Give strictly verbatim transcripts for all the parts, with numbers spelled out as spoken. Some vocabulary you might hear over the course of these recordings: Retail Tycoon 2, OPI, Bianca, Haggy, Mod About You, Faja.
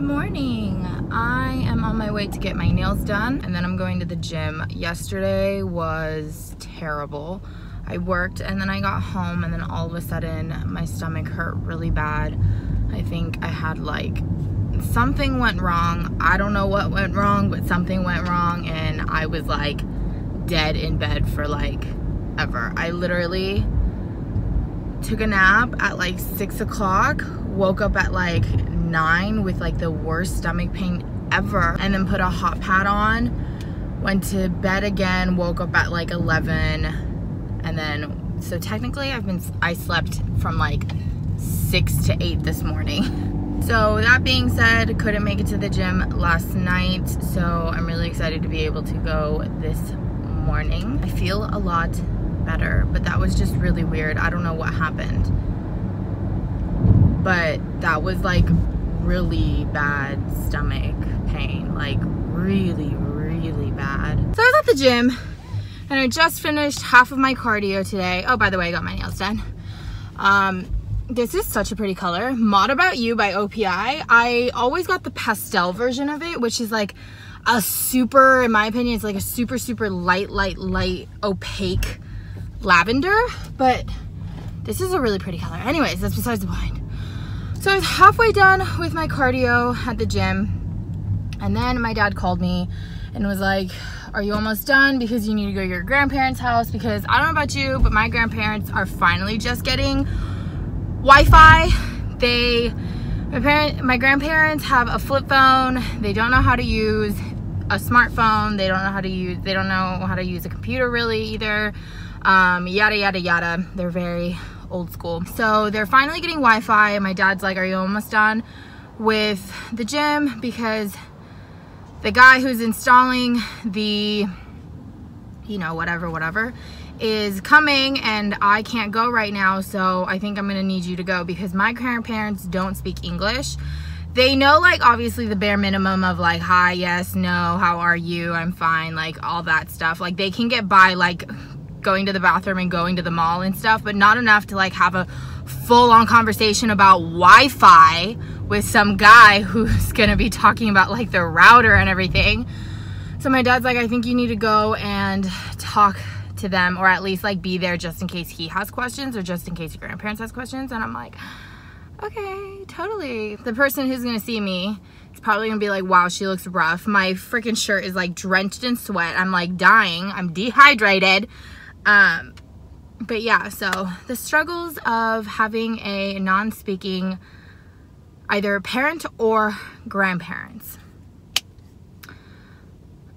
Good morning. I am on my way to get my nails done and then I'm going to the gym. Yesterday was terrible. I worked and then I got home and then all of a sudden my stomach hurt really bad. I think I had like something went wrong. I don't know what went wrong, but something went wrong and I was like dead in bed for like ever. I literally took a nap at like six o'clock, woke up at like nine with like the worst stomach pain ever, and then put a hot pad on, went to bed again, woke up at like eleven, and then so technically I've been I slept from like six to eight this morning. So that being said, couldn't make it to the gym last night, so I'm really excited to be able to go this morning. I feel a lot better, but that was just really weird. I don't know what happened, but that was like really bad stomach pain, like really really bad. So I was at the gym and I just finished half of my cardio today. Oh, by the way, I got my nails done. Um this is such a pretty color, Mod About You by O P I. I always got the pastel version of it, which is like a super, in my opinion, it's like a super super light light light opaque lavender, but this is a really pretty color. Anyways, that's besides the point. So I was halfway done with my cardio at the gym and then my dad called me and was like, are you almost done? Because you need to go to your grandparents' house, because I don't know about you, but my grandparents are finally just getting Wi-Fi. They, my, parent, my grandparents have a flip phone. They don't know how to use a smartphone. They don't know how to use, they don't know how to use a computer really either. Um, yada, yada, yada. They're very old school. So they're finally getting Wi-Fi and my dad's like, are you almost done with the gym? Because the guy who's installing the, you know, whatever, whatever is coming and I can't go right now. So I think I'm going to need you to go, because my grandparents don't speak English. They know like obviously the bare minimum of like, hi, yes, no, how are you? I'm fine. Like all that stuff. Like they can get by like going to the bathroom and going to the mall and stuff, but not enough to like have a full-on conversation about Wi-Fi with some guy who's gonna be talking about like the router and everything. So my dad's like, I think you need to go and talk to them, or at least like be there just in case he has questions, or just in case your grandparents has questions. And I'm like, okay, totally. The person who's gonna see me is probably gonna be like, wow, she looks rough. My freaking shirt is like drenched in sweat. I'm like dying, I'm dehydrated. Um, but yeah, so the struggles of having a non-speaking either parent or grandparents.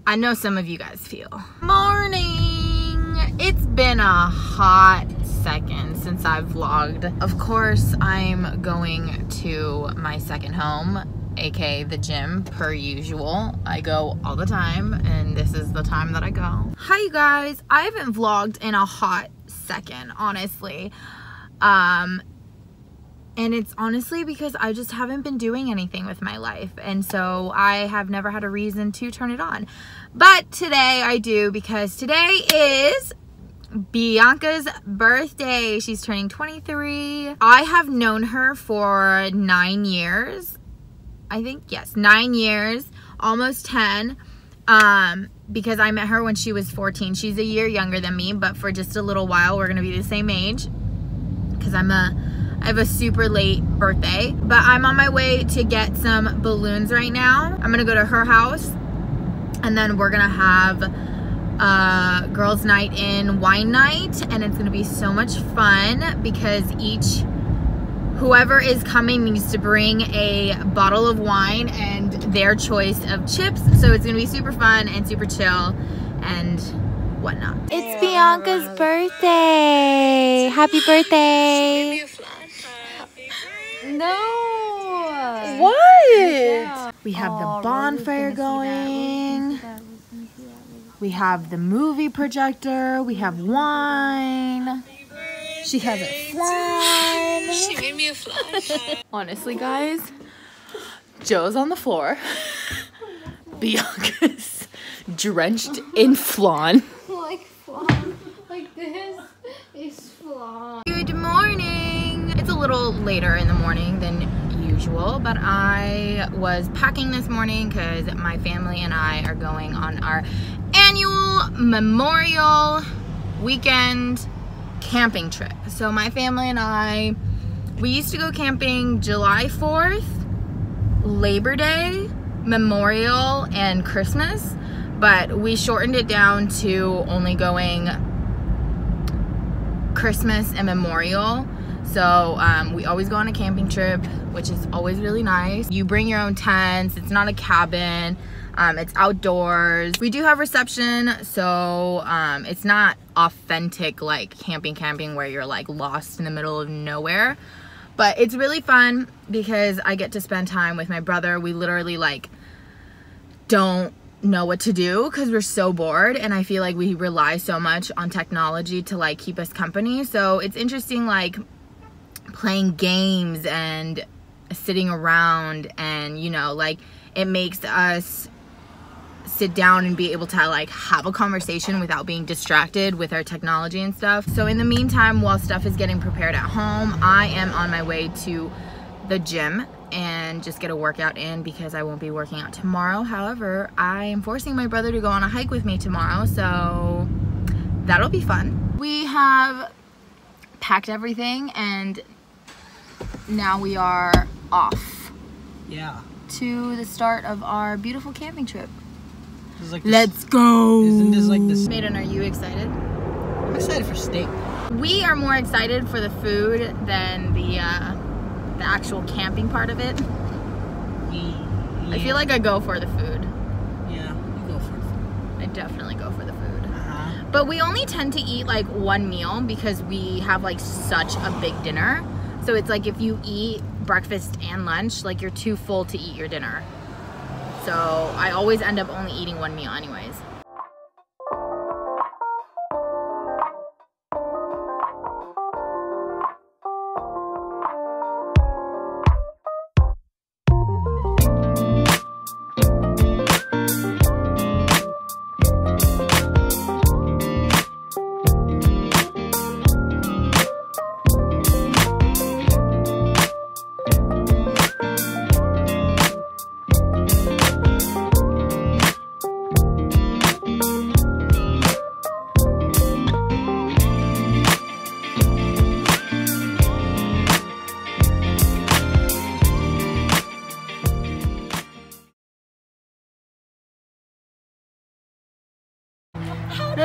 I know some of you guys feel. Morning! It's been a hot second since I've vlogged. Of course, I'm going to my second home, A K A the gym, per usual. I go all the time and this is the time that I go. Hi you guys, I haven't vlogged in a hot second, honestly. Um, and it's honestly because I just haven't been doing anything with my life, and so I have never had a reason to turn it on. But today I do, because today is Bianca's birthday. She's turning twenty-three. I have known her for nine years. I think, yes, nine years, almost ten, um, because I met her when she was fourteen. She's a year younger than me, but for just a little while, we're going to be the same age, because I'm a, I have a super late birthday. But I'm on my way to get some balloons right now. I'm going to go to her house, and then we're going to have a girls' night in, wine night, and it's going to be so much fun, because each... whoever is coming needs to bring a bottle of wine and their choice of chips. So it's gonna be super fun and super chill and whatnot. It's Bianca's birthday. Happy birthday. She gave you a flash. Happy birthday. No. What? We have the bonfire going. We have the movie projector. We have wine. She has a flash. She gave me a flash. Honestly, guys, Joe's on the floor. Bianca's drenched in flan. Like flan. Like this is flan. Good morning. It's a little later in the morning than usual. usual, but I was packing this morning because my family and I are going on our annual Memorial weekend camping trip. So my family and I, we used to go camping July fourth, Labor Day, Memorial, and Christmas, but we shortened it down to only going Christmas and Memorial. So um, we always go on a camping trip, which is always really nice. You bring your own tents. It's not a cabin. Um, it's outdoors. We do have reception, so um, it's not authentic like camping camping where you're like lost in the middle of nowhere. But it's really fun because I get to spend time with my brother. We literally like don't know what to do because we're so bored, and I feel like we rely so much on technology to like keep us company. So it's interesting like playing games and sitting around, and you know, like it makes us sit down and be able to like have a conversation without being distracted with our technology and stuff. So in the meantime, while stuff is getting prepared at home, I am on my way to the gym and just get a workout in because I won't be working out tomorrow. However, I am forcing my brother to go on a hike with me tomorrow, so that'll be fun. We have packed everything and now we are off. Yeah. To the start of our beautiful camping trip. This is like Let's go! Isn't this like this? Maiden, are you excited? I'm excited for steak. We are more excited for the food than the uh, the actual camping part of it. Yeah. I feel like I go for the food. Yeah, you go for the food. I definitely go for the food. Uh-huh. But we only tend to eat like one meal because we have like such a big dinner. So it's like if you eat breakfast and lunch, like you're too full to eat your dinner. So I always end up only eating one meal anyways.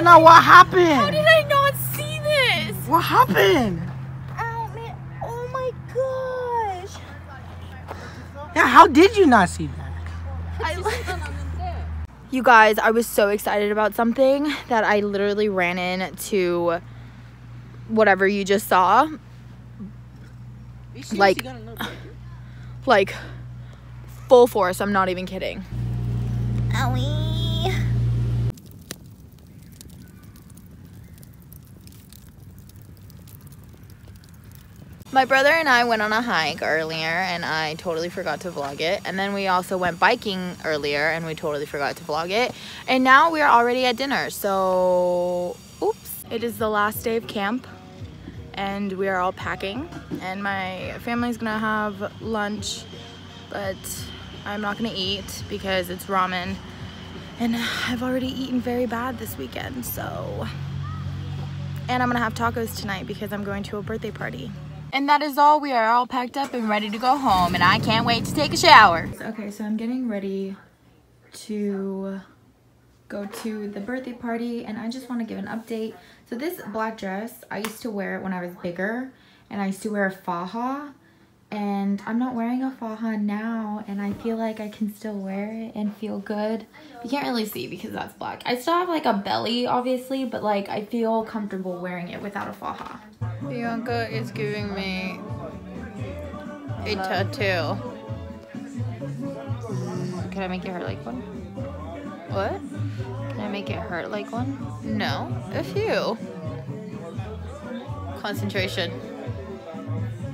Now what happened? How did I not see this? What happened? Oh man! Oh my gosh! Yeah, how did you not see that? I you guys, I was so excited about something that I literally ran into whatever you just saw. Like, like full force. I'm not even kidding. Owie. My brother and I went on a hike earlier and I totally forgot to vlog it. And then we also went biking earlier and we totally forgot to vlog it. And now we're already at dinner, so oops. It is the last day of camp and we are all packing. And my family's gonna have lunch, but I'm not gonna eat because it's ramen. And I've already eaten very bad this weekend, so. And I'm gonna have tacos tonight because I'm going to a birthday party. And that is all. We are all packed up and ready to go home, and I can't wait to take a shower. Okay, so I'm getting ready to go to the birthday party, and I just want to give an update. So this black dress, I used to wear it when I was bigger, and I used to wear a faja, and I'm not wearing a faja now, and I feel like I can still wear it and feel good. You can't really see because that's black. I still have like a belly, obviously, but like I feel comfortable wearing it without a faja. Bianca is giving me a tattoo. Can I make it hurt like one? What? Can I make it hurt like one? No. A few. Concentration.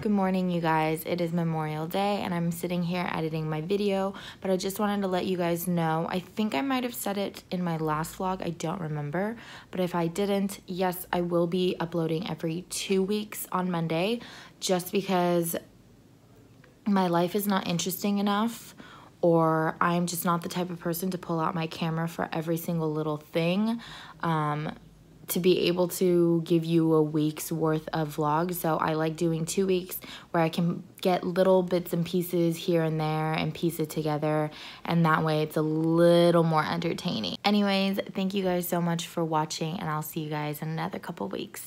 Good morning, you guys. It is Memorial Day and I'm sitting here editing my video, but I just wanted to let you guys know, I think I might have said it in my last vlog, I don't remember, but if I didn't, yes, I will be uploading every two weeks on Monday, just because my life is not interesting enough, or I'm just not the type of person to pull out my camera for every single little thing, um, to be able to give you a week's worth of vlogs. So I like doing two weeks where I can get little bits and pieces here and there and piece it together, and that way it's a little more entertaining. Anyways, thank you guys so much for watching, and I'll see you guys in another couple weeks.